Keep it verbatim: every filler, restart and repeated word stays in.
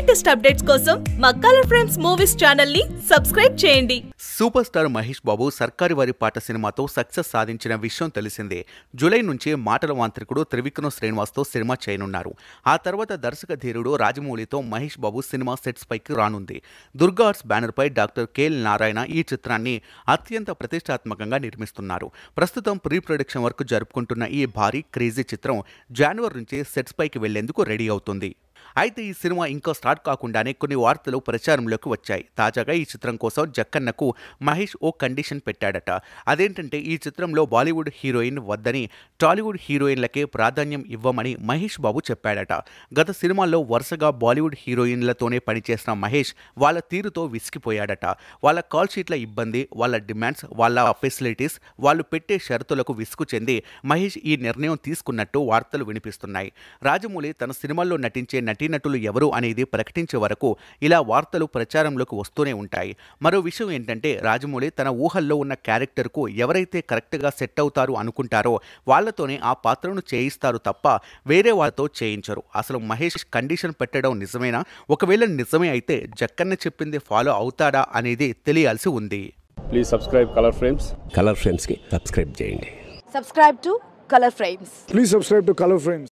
Latest updates कोसम मा colour frames movies channel नी सब्सक्राइब చేయండి। సూపర్ స్టార్ మహేష్ బాబు సర్కారు వారి పాట సినిమాతో సక్సెస్ సాధించిన విషయం తెలిసిందే। జూలై నుంచి మాటల వాంత్రికుడు త్రివిక్రమ్ శ్రీనివాస్ తో సినిమా చేయనున్నారు। ఆ తర్వాత దర్శక ధీరుడు రాజమౌళితో మహేష్ బాబు సినిమా సెట్స్ పైకి రానుంది। దుర్గార్స్ బ్యానర్ పై డాక్టర్ కేఎల్ నారాయణ ఈ చిత్రాన్ని అత్యంత ప్రతిష్టాత్మకంగా నిర్మిస్తున్నారు। ప్రస్తుతం ప్రీ ప్రొడక్షన్ వర్క్ జరుపుకుంటున్న ఈ భారీ క్రేజీ చిత్రం జనవరి నుంచి సెట్స్ పైకి వెళ్లేందుకు రెడీ అవుతుంది। అయితే ఈ సినిమా ఇంకా స్టార్ట్ కాకుండానే కొన్ని వార్తలు ప్రచారంలోకి వచ్చాయి। తాజాగా ఈ చిత్రం కోసం జక్కన్నకు మహేష్ ఓ కండిషన్ పెట్టాడట। అదేంటంటే ఈ చిత్రంలో బాలీవుడ్ హీరోయిన్ వద్దని టాలీవుడ్ హీరోయిన్లకే ప్రాధాన్యం ఇవ్వమని మహేష్ బాబు చెప్పాడట। గత సినిమాల్లో వరుసగా బాలీవుడ్ హీరోయిన్లతోనే పనిచేసిన మహేష్ వాళ్ళ తీరుతో విసిగిపోయాడట। వాళ్ళ కాల్ షీట్ల ఇబ్బంది, వాళ్ళ డిమాండ్స్, వాళ్ళ ఫెసిలిటీస్, వాళ్ళు పెట్టే షరతులకు విసుగు చెంది మహేష్ ఈ నిర్ణయం తీసుకున్నట్టు వార్తలు వినిపిస్తున్నాయి। రాజమౌళి తన సినిమాల్లో నటించే నటీనటులు ఎవరు అనేది ప్రకటించే వరకు ఇలా వార్తలు ప్రచారంలోకి వస్తూనే ఉంటాయి। మరో విషయం ఏంటంటే రాజమౌళి తన ఊహల్లో ఉన్న క్యారెక్టర్కు ఎవరైతే కరెక్ట్గా సెట్ అవుతారు అనుకుంటారో వాళ్ళతోనే ఆ పాత్రను చేయిస్తారు తప్ప వేరే వాళ్ళతో చేయించరు। అసలు మహేష్ కండిషన్ పెట్టడం నిజమేనా? ఒకవేళ నిజమే అయితే జక్కన్న చెప్పింది ఫాలో అవుతాడా అనేది తెలియాల్సి ఉంది। Please subscribe colour frames colour frames కి సబ్స్క్రైబ్ చేయండి। Subscribe to colour frames please subscribe to colour frames.